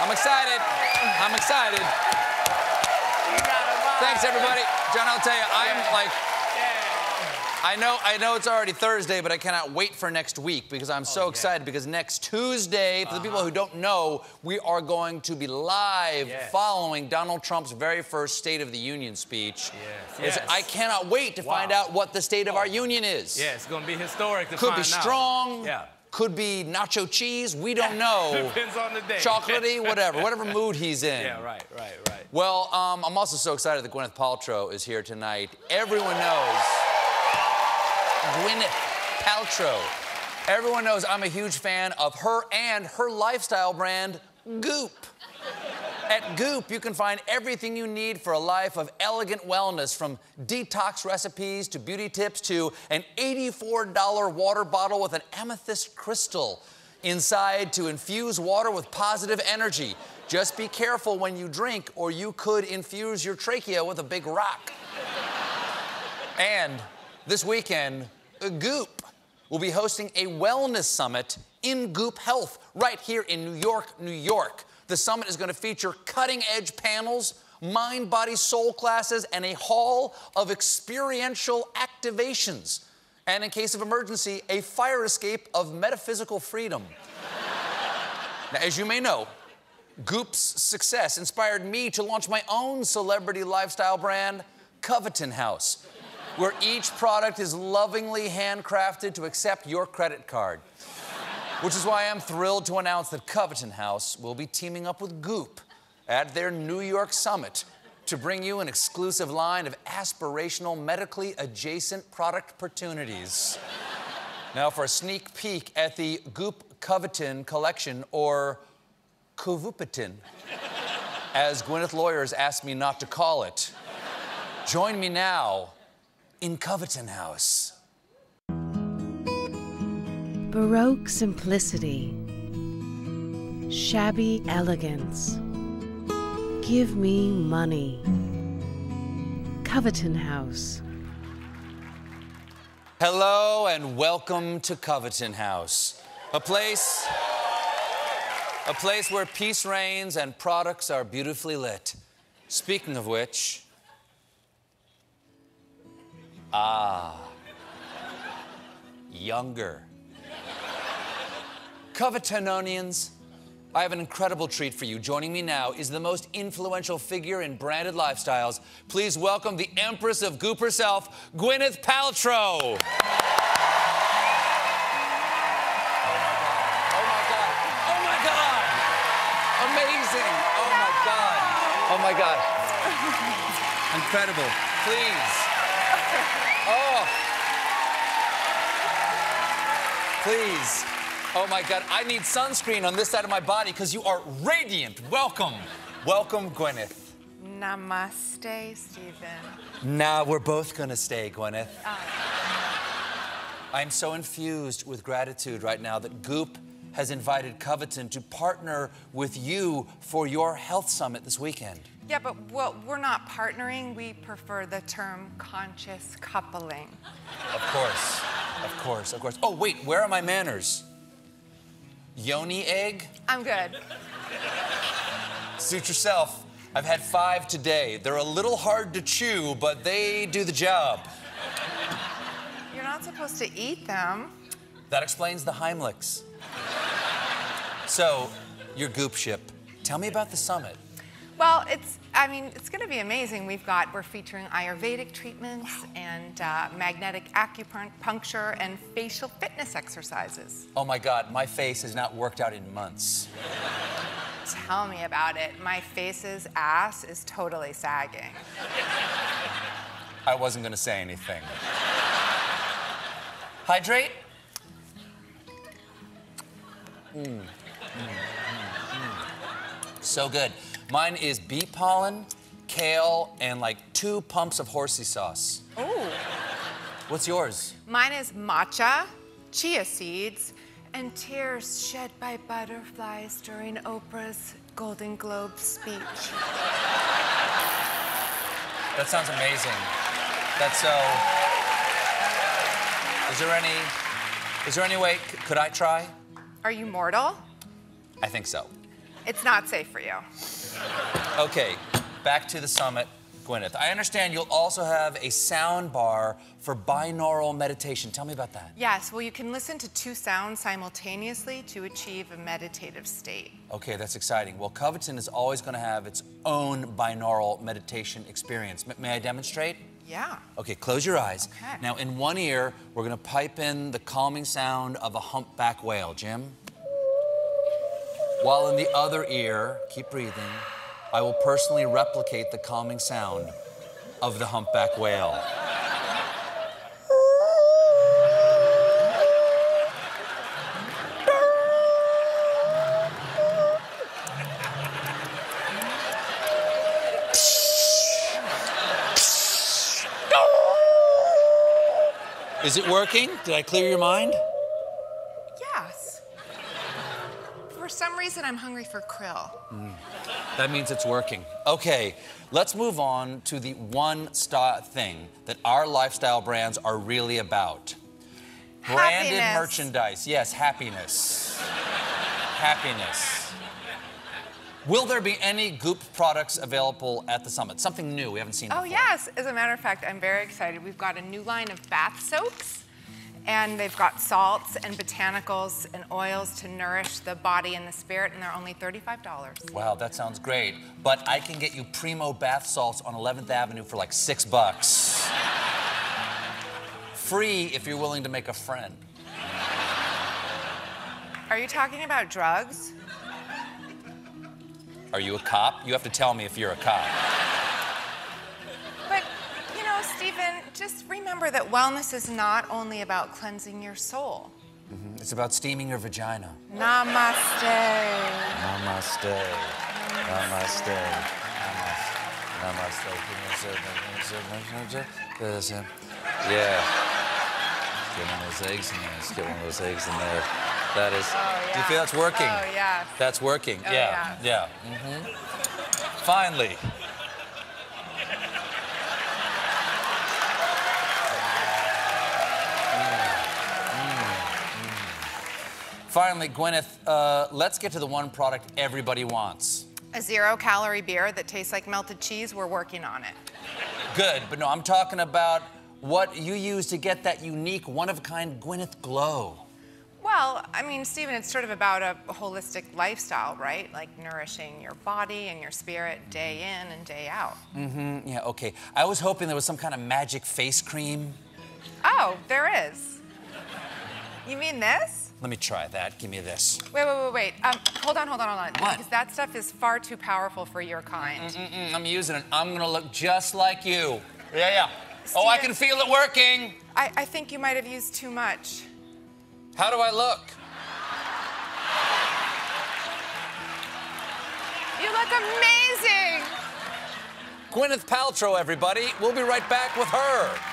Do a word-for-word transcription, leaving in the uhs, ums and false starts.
I'm excited. I'm excited. You got a vibe. Thanks, everybody. John, I'll tell you, I'm yeah. like... I know, I know it's already Thursday, but I cannot wait for next week because I'm so oh, yeah. excited because next Tuesday, for uh-huh. the people who don't know, we are going to be live yes. following Donald Trump's very first State of the Union speech. Yes. Yes. I cannot wait to wow. find out what the state of oh. our union is. Yeah, it's going to be historic to Could find be out. strong. Yeah. Could be nacho cheese. We don't know. Depends on the day. Chocolatey, whatever. Whatever mood he's in. Yeah, right, right, right. Well, um, I'm also so excited that Gwyneth Paltrow is here tonight. Everyone knows... Gwyneth Paltrow. Everyone knows I'm a huge fan of her and her lifestyle brand, Goop. At Goop, you can find everything you need for a life of elegant wellness, from detox recipes to beauty tips to an eighty-four dollar water bottle with an amethyst crystal inside to infuse water with positive energy. Just be careful when you drink, or you could infuse your trachea with a big rock. And... this weekend, Goop will be hosting a wellness summit in Goop Health right here in New York, New York. The summit is going to feature cutting-edge panels, mind, body, soul classes, and a hall of experiential activations. And in case of emergency, a fire escape of metaphysical freedom. Now, as you may know, Goop's success inspired me to launch my own celebrity lifestyle brand, Covetton House, where each product is lovingly handcrafted to accept your credit card. Which is why I'm thrilled to announce that Covetton House will be teaming up with Goop at their New York summit to bring you an exclusive line of aspirational, medically adjacent product opportunities. Now, for a sneak peek at the Goop Covetton collection, or Covupatin, as Gwyneth lawyers asked me not to call it, join me now in Covetton House. Baroque simplicity. Shabby elegance. Give me money. Covetton House. Hello and welcome to Covetton House. A place... a place where peace reigns and products are beautifully lit. Speaking of which... ah, younger. Covettononians, I have an incredible treat for you. Joining me now is the most influential figure in branded lifestyles. Please welcome the Empress of Goop herself, Gwyneth Paltrow. Oh, my God. Oh, my God. Amazing. Oh, my God. Oh, my God. Incredible. Please. Oh. Please. Oh, my God. I need sunscreen on this side of my body because you are radiant. Welcome. Welcome, Gwyneth. Namaste, Stephen. Nah, we're both going to stay, Gwyneth. Oh. I'm so infused with gratitude right now that Goop has invited Covetton to partner with you for your health summit this weekend. Yeah, but well, we're not partnering. We prefer the term conscious coupling. Of course. Of course. Of course. Oh, wait. Where are my manners? Yoni egg? I'm good. Suit yourself. I've had five today. They're a little hard to chew, but they do the job. You're not supposed to eat them. That explains the Heimlichs. So, your Goop ship. Tell me about the summit. Well, it's, I mean, it's going to be amazing. We've got, we're featuring Ayurvedic treatments wow. and uh, magnetic acupuncture and facial fitness exercises. Oh, my God. My face has not worked out in months. Tell me about it. My face's ass is totally sagging. I wasn't going to say anything. Hydrate? Mm. Mm. Mm. Mm. So good. Mine is bee pollen, kale, and like two pumps of horsey sauce. Oh. What's yours? Mine is matcha, chia seeds, and tears shed by butterflies during Oprah's Golden Globe speech. That sounds amazing. That's so... Is there any... Is there any way... Could I try? Are you mortal? I think so. It's not safe for you. Okay, back to the summit, Gwyneth. I understand you'll also have a sound bar for binaural meditation. Tell me about that. Yes, well, you can listen to two sounds simultaneously to achieve a meditative state. Okay, that's exciting. Well, Covetton is always going to have its own binaural meditation experience. M- may I demonstrate? Yeah. Okay, close your eyes. Okay. Now, in one ear, we're going to pipe in the calming sound of a humpback whale. Jim? While in the other ear, keep breathing, I will personally replicate the calming sound of the humpback whale. Is it working? Did I clear your mind? For some reason, I'm hungry for krill. Mm. That means it's working. Okay, let's move on to the one star thing that our lifestyle brands are really about. Branded happiness. Merchandise. Yes, happiness. Happiness. Will there be any Goop products available at the summit? Something new we haven't seen before. Oh, yes. As a matter of fact, I'm very excited. We've got a new line of bath soaps. And they've got salts and botanicals and oils to nourish the body and the spirit, and they're only thirty-five dollars. Wow, that sounds great. But I can get you Primo bath salts on eleventh avenue for like six bucks. Free if you're willing to make a friend. Are you talking about drugs? Are you a cop? You have to tell me if you're a cop. Stephen, just remember that wellness is not only about cleansing your soul. Mm-hmm. It's about steaming your vagina. Namaste. Namaste. Namaste. Namaste. Namaste. Yeah. Get one of those eggs in there. Let's get one of those eggs in there. That is. Oh, yeah. Do you feel that's working? Oh, yeah. That's working. Oh, yeah. Yeah. Yeah. Mm-hmm. Finally. Finally, Gwyneth, uh, let's get to the one product everybody wants. A zero-calorie beer that tastes like melted cheese. We're working on it. Good, but no, I'm talking about what you use to get that unique, one-of-a-kind Gwyneth glow. Well, I mean, Stephen, it's sort of about a holistic lifestyle, right? Like nourishing your body and your spirit day in and day out. Mm-hmm, yeah, okay. I was hoping there was some kind of magic face cream. Oh, there is. You mean this? Let me try that. Give me this. Wait, wait, wait, wait. Um, hold on, hold on, hold on. What? Because that stuff is far too powerful for your kind. Mm-mm-mm. I'm using it. I'm gonna look just like you. Yeah, yeah. Stephen, oh, I can feel it working. I, I think you might have used too much. How do I look? You look amazing. Gwyneth Paltrow, everybody. We'll be right back with her.